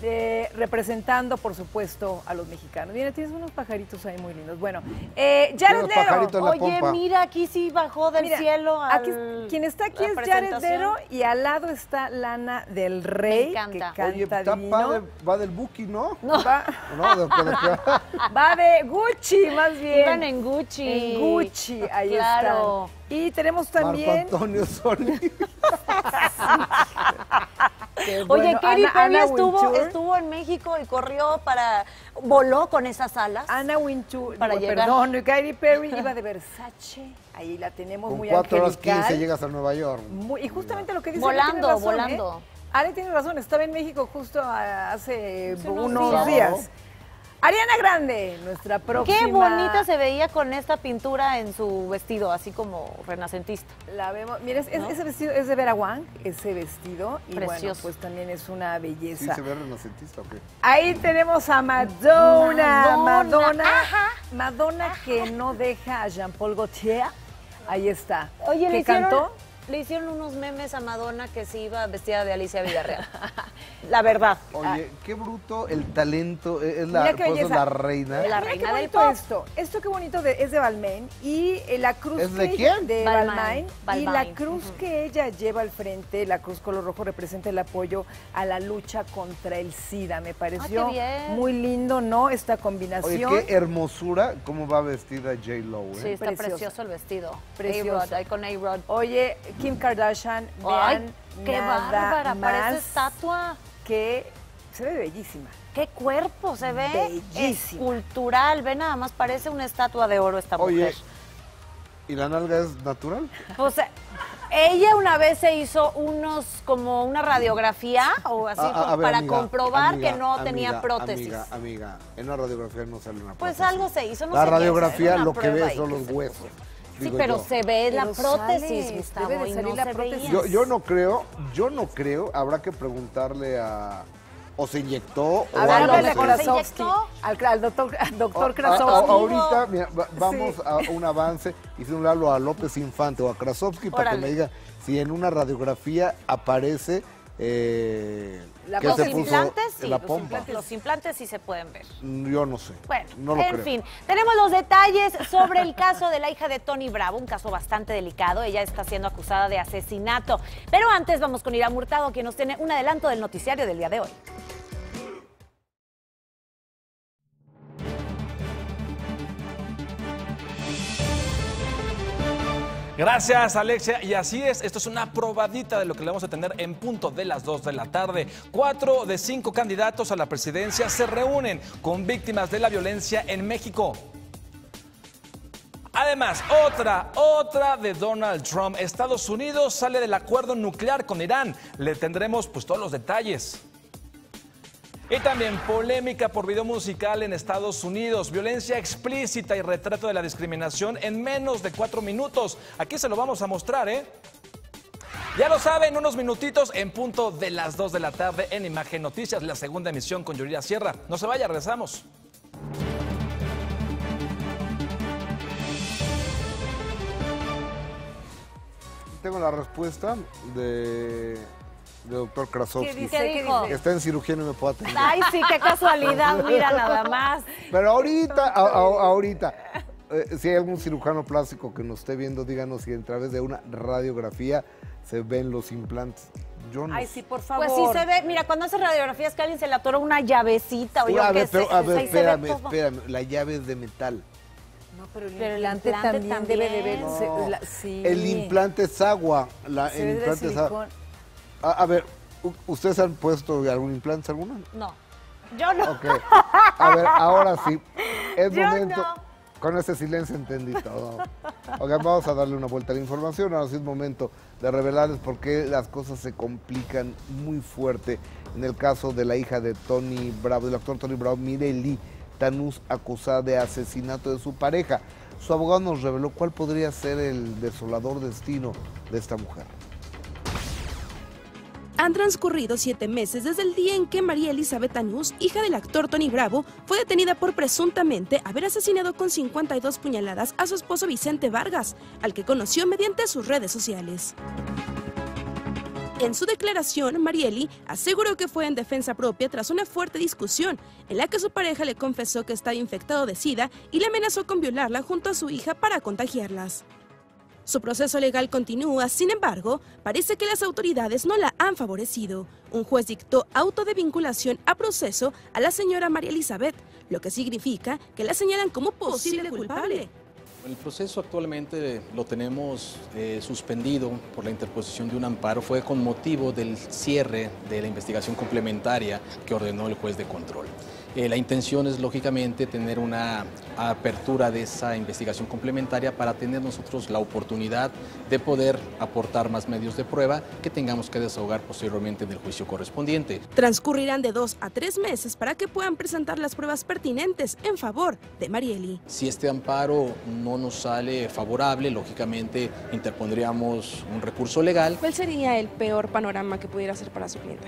Eh, representando, por supuesto, a los mexicanos. Mira, tienes unos pajaritos ahí muy lindos. Bueno, eh, Jared Leto. Oye, pompa. mira, aquí sí bajó del mira, cielo. Al, aquí, quien está aquí es Jared Leto y al lado está Lana del Rey. Me encanta. Que canta Oye, está padre, va del Buki, ¿no? No. Va, no, de, de, de, de. va de Gucci, más bien. Iban en Gucci. En Gucci, ahí claro. están. Y tenemos también... Marco Antonio Solís. Oye, bueno, Katy Perry estuvo, estuvo en México y corrió para... Voló con esas alas. Ana Wintour, para digo, llegar. Perdón, Katy Perry iba de Versace. Ahí la tenemos con muy angelical. cuatro horas quince llegas a Nueva York. Muy, y justamente lo que dice... Volando, razón, volando. ¿eh? Ale tiene razón, estaba en México justo hace, hace unos, unos días. días. Ariana Grande, nuestra próxima... Qué bonita se veía con esta pintura en su vestido, así como renacentista. La vemos, mira, es, ¿no? ese vestido es de Vera Wang, ese vestido. Y Precioso. bueno, pues también es una belleza. Sí, se ve renacentista, ¿o qué? Ahí tenemos a Madonna. Madonna, Madonna, Ajá. Madonna Ajá. que no deja a Jean-Paul Gaultier. Ahí está. Oye, ¿Qué le cantó? Hicieron... Le hicieron unos memes a Madonna que se iba vestida de Alicia Villarreal. La verdad. Oye, qué bruto el talento. Es la, pues, la reina. La reina del pop. Esto, esto qué bonito de, es de Balmain. Y la cruz ¿Es de que quién? De Balmain. Balmain. Y la cruz uh-huh. que ella lleva al frente, la cruz color rojo, representa el apoyo a la lucha contra el SIDA. Me pareció ah, muy lindo, ¿no? Esta combinación. Oye, qué hermosura cómo va vestida J-Lo. ¿eh? Sí, está precioso. precioso el vestido. Precioso. Ahí con A-Rod. Oye... Kim Kardashian, vean Ay, qué bárbara, parece estatua. Que se ve bellísima. Qué cuerpo se ve. Bellísima. Escultural, ve nada más, parece una estatua de oro esta Oye, mujer. ¿Y la nalga es natural? Pues ella una vez se hizo unos, como una radiografía o así, a, a ver, para amiga, comprobar amiga, que no amiga, tenía prótesis. Amiga, amiga, en una radiografía no sale una prótesis. Pues algo se hizo, no sé. La radiografía lo que ve son los huesos. Sí, pero yo. se ve pero la prótesis, sale, Gustavo, debe de salir no la prótesis. Yo, yo no creo, yo no creo, habrá que preguntarle a... ¿O se inyectó? A o ver, algo de Krasovsky, al, al doctor, al doctor o, Krasovsky. A, a, ahorita mira, va, vamos sí. a un avance y se un lado a López Infante o a Krasovsky Orale. para que me diga si en una radiografía aparece eh, la que se puso sí, la los pompa. Implantes, los implantes sí se pueden ver. Yo no sé. Bueno, no lo en creo. fin, tenemos los detalles sobre el caso de la hija de Tony Bravo, un caso bastante delicado. Ella está siendo acusada de asesinato. Pero antes vamos con Irán Hurtado, quien nos tiene un adelanto del noticiario del día de hoy. Gracias, Alexia. Y así es, esto es una probadita de lo que le vamos a tener en punto de las dos de la tarde. Cuatro de cinco candidatos a la presidencia se reúnen con víctimas de la violencia en México. Además, otra, otra de Donald Trump. Estados Unidos sale del acuerdo nuclear con Irán. Le tendremos pues todos los detalles. Y también polémica por video musical en Estados Unidos, violencia explícita y retrato de la discriminación en menos de cuatro minutos. Aquí se lo vamos a mostrar, ¿eh? Ya lo saben, unos minutitos en punto de las dos de la tarde en Imagen Noticias, la segunda emisión con Yuridia Sierra. No se vaya, regresamos. Tengo la respuesta de... de doctor Krasovsky. ¿Qué dice? ¿Qué dijo? Está en cirugía y no me puedo atender. Ay, sí, qué casualidad, mira nada más. Pero ahorita, a, a, ahorita, eh, si hay algún cirujano plástico que nos esté viendo, díganos si a través de una radiografía se ven los implantes. Yo no. Ay, sí, por favor. Pues sí se ve, mira, cuando hace radiografías que alguien se le atoró una llavecita o yo qué sé. A ver, espérame, espérame, la llave es de metal. No, pero el, pero el implante, implante también, también debe de verse. No, la, sí. El implante es agua. La, el implante es agua. A, a ver, ¿ustedes han puesto algún implante alguna? No, yo no. Okay. A ver, ahora sí, es yo momento, no. con ese silencio entendí todo. Ok, vamos a darle una vuelta a la información, ahora sí es momento de revelarles por qué las cosas se complican muy fuerte en el caso de la hija de Tony Bravo, del actor Tony Bravo, Mireli Tanús, acusada de asesinato de su pareja. Su abogado nos reveló cuál podría ser el desolador destino de esta mujer. Han transcurrido siete meses desde el día en que María Elizabeth Tanús, hija del actor Tony Bravo, fue detenida por presuntamente haber asesinado con cincuenta y dos puñaladas a su esposo Vicente Vargas, al que conoció mediante sus redes sociales. En su declaración, Marieli aseguró que fue en defensa propia tras una fuerte discusión en la que su pareja le confesó que estaba infectado de SIDA y le amenazó con violarla junto a su hija para contagiarlas. Su proceso legal continúa, sin embargo, parece que las autoridades no la han favorecido. Un juez dictó auto de vinculación a proceso a la señora María Elizabeth, lo que significa que la señalan como posible culpable. El proceso actualmente lo tenemos eh, suspendido por la interposición de un amparo. Fue con motivo del cierre de la investigación complementaria que ordenó el juez de control. Eh, la intención es, lógicamente, tener una apertura de esa investigación complementaria para tener nosotros la oportunidad de poder aportar más medios de prueba que tengamos que desahogar posteriormente en el juicio correspondiente. Transcurrirán de dos a tres meses para que puedan presentar las pruebas pertinentes en favor de Marieli. Si este amparo no nos sale favorable, lógicamente interpondríamos un recurso legal. ¿Cuál sería el peor panorama que pudiera ser para su cliente?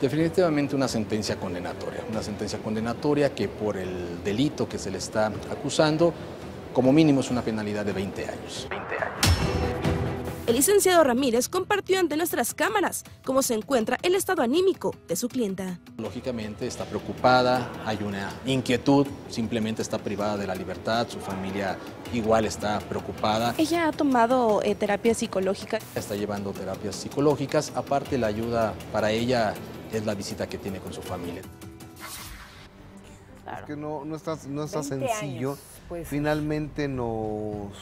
Definitivamente una sentencia condenatoria, una sentencia condenatoria. que por el delito que se le está acusando, como mínimo es una penalidad de veinte años. El licenciado Ramírez compartió ante nuestras cámaras cómo se encuentra el estado anímico de su clienta. Lógicamente está preocupada, hay una inquietud, simplemente está privada de la libertad, su familia igual está preocupada. Ella ha tomado eh, terapia psicológica. Está llevando terapias psicológicas, aparte la ayuda para ella es la visita que tiene con su familia. Claro. Es que no, no está, no está sencillo. Años, pues. Finalmente nos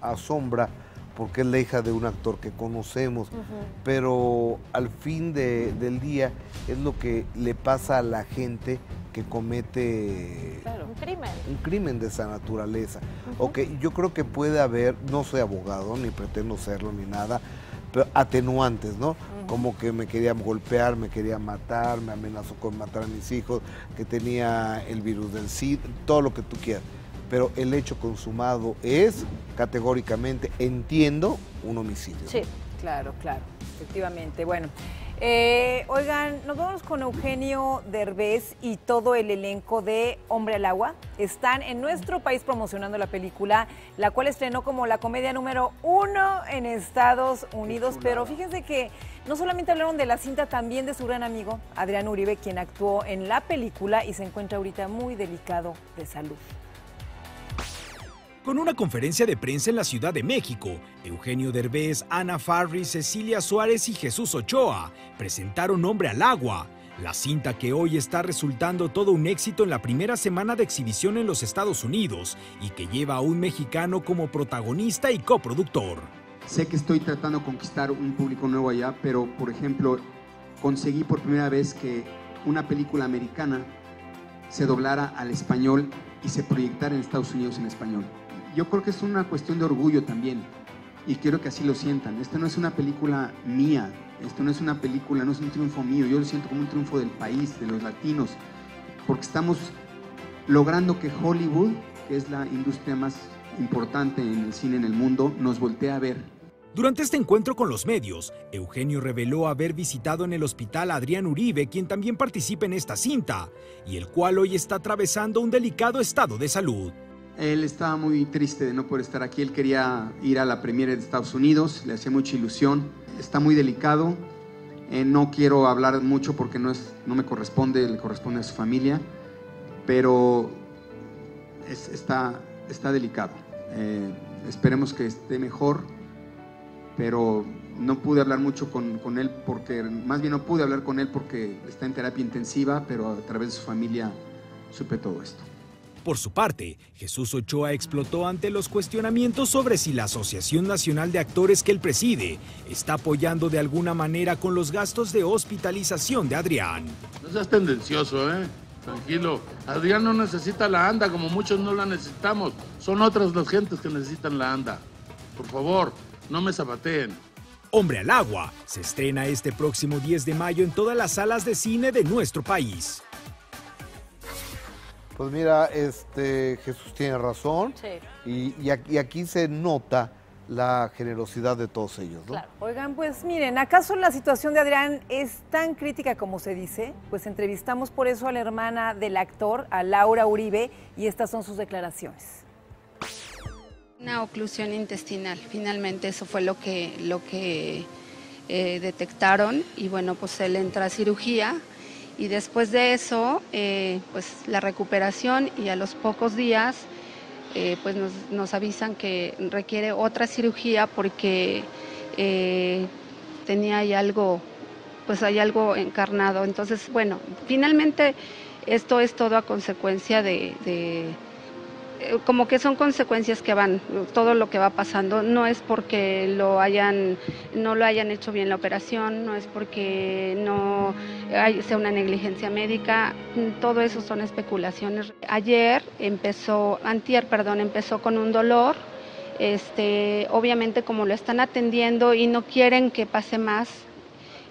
asombra porque es la hija de un actor que conocemos, uh-huh. pero al fin de, del día es lo que le pasa a la gente que comete claro. un crimen. Un crimen de esa naturaleza. Uh-huh. Okay, yo creo que puede haber, no soy abogado, ni pretendo serlo, ni nada, pero atenuantes, ¿no? Uh-huh. Como que me quería golpear, me quería matar, me amenazó con matar a mis hijos, que tenía el virus del SIDA, todo lo que tú quieras. pero el hecho consumado es, categóricamente, entiendo, un homicidio. Sí, claro, claro, efectivamente. Bueno, eh, oigan, nos vamos con Eugenio Derbez y todo el elenco de Hombre al Agua. Están en nuestro país promocionando la película, la cual estrenó como la comedia número uno en Estados Unidos, pero fíjense que no solamente hablaron de la cinta, también de su gran amigo Adrián Uribe, quien actuó en la película y se encuentra ahorita muy delicado de salud. Con una conferencia de prensa en la Ciudad de México, Eugenio Derbez, Ana Farris, Cecilia Suárez y Jesús Ochoa presentaron Hombre al Agua, la cinta que hoy está resultando todo un éxito en la primera semana de exhibición en los Estados Unidos y que lleva a un mexicano como protagonista y coproductor. Sé que estoy tratando de conquistar un público nuevo allá, pero, por ejemplo, conseguí por primera vez que una película americana se doblara al español y se proyectara en Estados Unidos en español. Yo creo que es una cuestión de orgullo también, y quiero que así lo sientan. Esta no es una película mía, esto no es una película, no es un triunfo mío, yo lo siento como un triunfo del país, de los latinos, porque estamos logrando que Hollywood, que es la industria más importante en el cine en el mundo, nos voltee a ver. Durante este encuentro con los medios, Eugenio reveló haber visitado en el hospital a Adrián Uribe, quien también participa en esta cinta, y el cual hoy está atravesando un delicado estado de salud. Él estaba muy triste de no poder estar aquí, él quería ir a la premiere de Estados Unidos, le hacía mucha ilusión, está muy delicado, eh, no quiero hablar mucho porque no, es, no me corresponde, le corresponde a su familia, pero es, está, está delicado. Eh, esperemos que esté mejor, pero no pude hablar mucho con, con él porque, más bien no pude hablar con él porque está en terapia intensiva, pero a través de su familia supe todo esto. Por su parte, Jesús Ochoa explotó ante los cuestionamientos sobre si la Asociación Nacional de Actores que él preside está apoyando de alguna manera con los gastos de hospitalización de Adrián. No seas tendencioso, ¿eh? Tranquilo. Adrián no necesita la ANDA, como muchos no la necesitamos. Son otras las gentes que necesitan la ANDA. Por favor, no me zapateen. Hombre al Agua se estrena este próximo diez de mayo en todas las salas de cine de nuestro país. Pues mira, este Jesús tiene razón. Sí. Y, y, aquí, y aquí se nota la generosidad de todos ellos, ¿no? Claro. Oigan, pues miren, ¿acaso la situación de Adrián es tan crítica como se dice? Pues entrevistamos por eso a la hermana del actor, a Laura Uribe, y estas son sus declaraciones. Una oclusión intestinal, finalmente eso fue lo que, lo que eh, detectaron, y bueno, pues él entra a cirugía y después de eso, eh, pues la recuperación, y a los pocos días eh, pues nos, nos avisan que requiere otra cirugía porque eh, tenía ahí algo, pues hay algo encarnado. Entonces, bueno, finalmente esto es todo a consecuencia de... de como que son consecuencias que van, todo lo que va pasando, no es porque lo hayan, no lo hayan hecho bien la operación, no es porque no hay, sea una negligencia médica, todo eso son especulaciones. Ayer empezó, antier, perdón, empezó con un dolor, este, obviamente como lo están atendiendo y no quieren que pase más,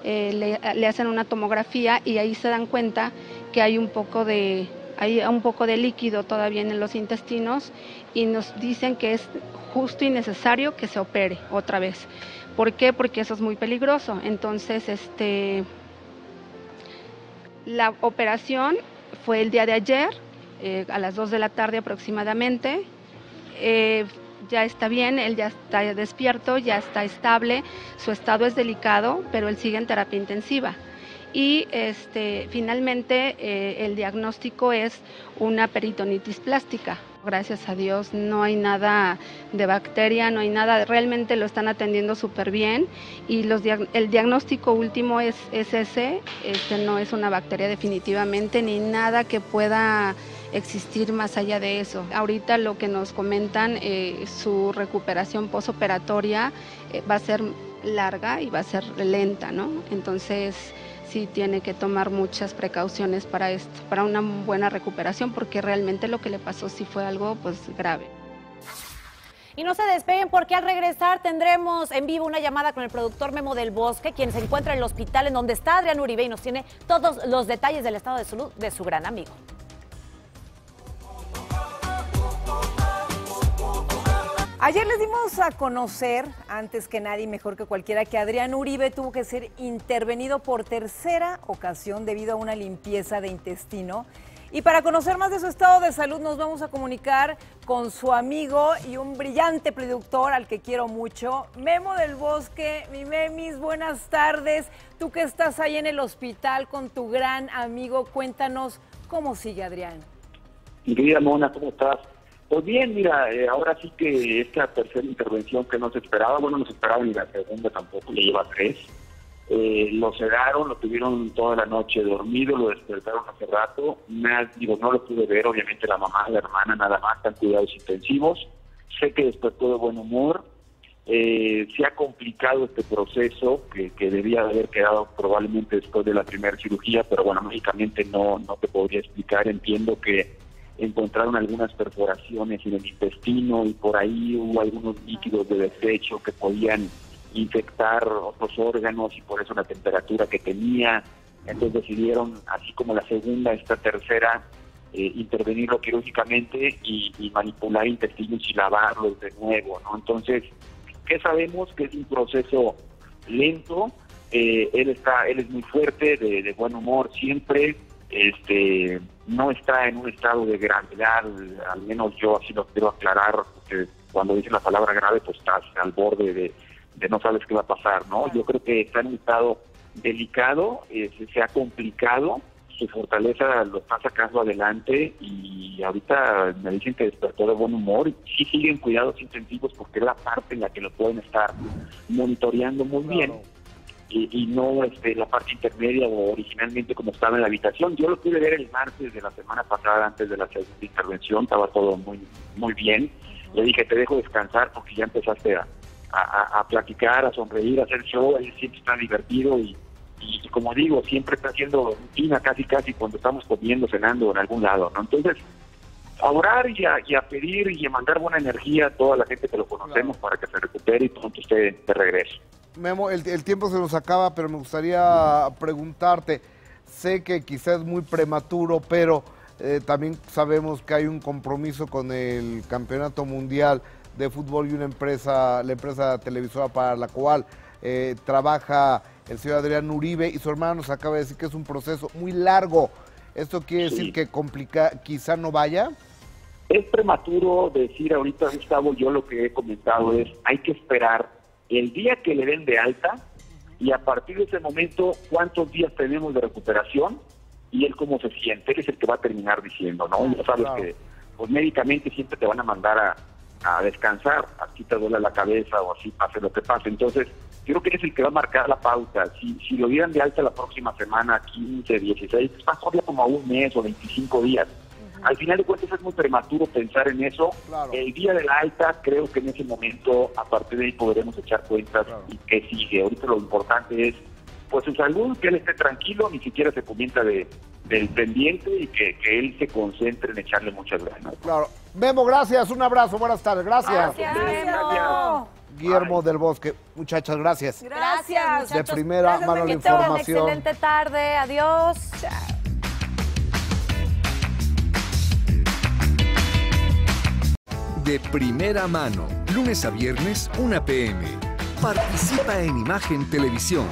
eh, le, le hacen una tomografía y ahí se dan cuenta que hay un poco de... hay un poco de líquido todavía en los intestinos y nos dicen que es justo y necesario que se opere otra vez. ¿Por qué? Porque eso es muy peligroso. Entonces, este, la operación fue el día de ayer, eh, a las dos de la tarde aproximadamente. Eh, ya está bien, él ya está despierto, ya está estable, su estado es delicado, pero él sigue en terapia intensiva. Y este, finalmente eh, el diagnóstico es una peritonitis plástica. Gracias a Dios no hay nada de bacteria, no hay nada, realmente lo están atendiendo súper bien y los diag- el diagnóstico último es, es ese, este, no es una bacteria definitivamente ni nada que pueda existir más allá de eso. Ahorita lo que nos comentan, eh, su recuperación posoperatoria eh, va a ser larga y va a ser lenta, ¿no? Entonces sí tiene que tomar muchas precauciones para esto, para una buena recuperación, porque realmente lo que le pasó sí fue algo pues grave. Y no se despeguen porque al regresar tendremos en vivo una llamada con el productor Memo del Bosque, quien se encuentra en el hospital en donde está Adrián Uribe y nos tiene todos los detalles del estado de salud de su gran amigo. Ayer les dimos a conocer, antes que nadie, mejor que cualquiera, que Adrián Uribe tuvo que ser intervenido por tercera ocasión debido a una limpieza de intestino. Y para conocer más de su estado de salud nos vamos a comunicar con su amigo y un brillante productor al que quiero mucho, Memo del Bosque. Mi Memis, buenas tardes. Tú que estás ahí en el hospital con tu gran amigo, cuéntanos cómo sigue Adrián. Mi querida Mona, ¿cómo estás? Pues bien, mira, eh, ahora sí que esta tercera intervención que no se esperaba, bueno, no se esperaba ni la segunda tampoco, ya lleva tres. Eh, lo sedaron, lo tuvieron toda la noche dormido, lo despertaron hace rato, nada, digo, no lo pude ver, obviamente la mamá, la hermana, nada más, están cuidados intensivos. Sé que despertó de buen humor, eh, se ha complicado este proceso que, que debía haber quedado probablemente después de la primera cirugía, pero bueno, lógicamente no, no te podría explicar, entiendo que encontraron algunas perforaciones en el intestino y por ahí hubo algunos líquidos de desecho que podían infectar otros órganos y por eso la temperatura que tenía. Entonces decidieron, así como la segunda, esta tercera, eh, intervenirlo quirúrgicamente y, y manipular intestinos y lavarlos de nuevo, ¿no? Entonces, ¿qué sabemos? Que es un proceso lento, eh, él está, él es muy fuerte, de, de buen humor siempre. Este, no está en un estado de gravedad, al menos yo así lo quiero aclarar, porque cuando dicen la palabra grave, pues estás al borde de, de no sabes qué va a pasar, ¿no? Yo creo que está en un estado delicado, eh, se ha complicado, su fortaleza lo está sacando adelante y ahorita me dicen que despertó de buen humor y sí siguen cuidados intensivos porque es la parte en la que lo pueden estar monitoreando muy bien. Y, y no este, la parte intermedia o originalmente como estaba en la habitación. Yo lo pude ver el martes de la semana pasada antes de la segunda intervención, estaba todo muy muy bien. Le dije, te dejo descansar porque ya empezaste a, a, a platicar, a sonreír, a hacer show, él siempre está divertido y, y, y como digo, siempre está haciendo rutina casi casi cuando estamos comiendo, cenando en algún lado, ¿no? Entonces, a orar y a, y a pedir y a mandar buena energía a toda la gente que lo conocemos para que se recupere y pronto esté de regreso. Memo, el, el tiempo se nos acaba, pero me gustaría preguntarte, sé que quizás es muy prematuro, pero eh, también sabemos que hay un compromiso con el Campeonato Mundial de Fútbol y una empresa, la empresa televisora para la cual eh, trabaja el señor Adrián Uribe, y su hermano nos acaba de decir que es un proceso muy largo. ¿Esto quiere sí. decir que complica, quizá no vaya? Es prematuro decir ahorita, Gustavo, yo lo que he comentado es, hay que esperar el día que le den de alta y a partir de ese momento cuántos días tenemos de recuperación y él cómo se siente, él es el que va a terminar diciendo, ¿no? Ya sabes que pues, médicamente siempre te van a mandar a, a descansar, así te duele la cabeza o así pase lo que pase. Entonces, creo que es el que va a marcar la pauta. Si, si lo dieran de alta la próxima semana, quince, dieciséis, pues más todavía como a un mes o veinticinco días. Al final de cuentas es muy prematuro pensar en eso. Claro. El día de la alta, creo que en ese momento, a partir de ahí podremos echar cuentas claro. y qué sigue. Ahorita lo importante es, pues, su salud, que él esté tranquilo, ni siquiera se comienza de, del pendiente y que, que él se concentre en echarle muchas ganas. Claro. Memo, gracias. Un abrazo. Buenas tardes. Gracias. Gracias. gracias. Guillermo Ay. del Bosque. Muchachas, gracias. Gracias, muchachos. De primera gracias, mano la información. Excelente tarde. Adiós. Chao. De primera mano, lunes a viernes, una p m Participa en Imagen Televisión.